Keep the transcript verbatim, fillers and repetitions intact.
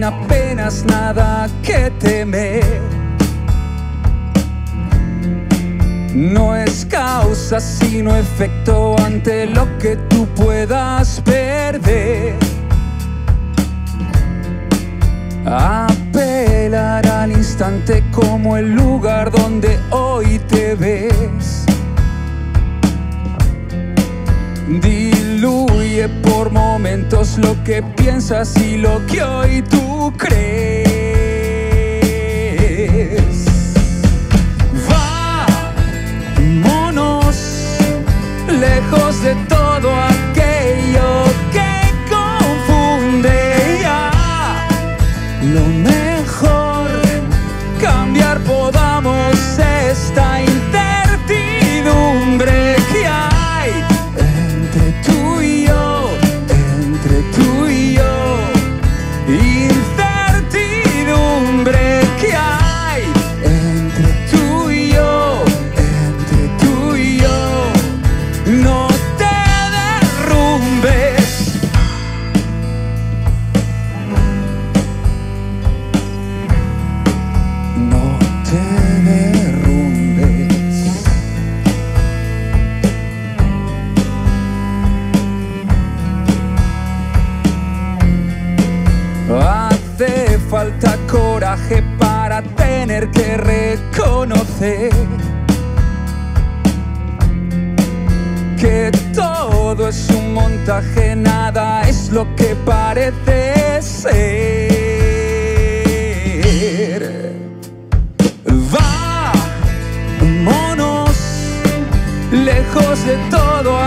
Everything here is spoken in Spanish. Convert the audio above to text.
sin apenas nada que temer. No es causa sino efecto ante lo que tú puedas perder. Apelar al instante como el lugar donde hoy te ves. Diluye por momentos lo que piensas y lo que hoy tú crees. Vámonos lejos de todo aquello que confunde. Ya lo mejor cambiar podamos esta incertidumbre que hay entre tú y yo, entre tú y yo. Incertidumbre que hay entre tú y yo, entre tú y yo. No te derrumbes. No te derrumbes. Hace falta coraje para tener que reconocer que todo es un montaje, nada es lo que parece ser. Vámonos lejos de todo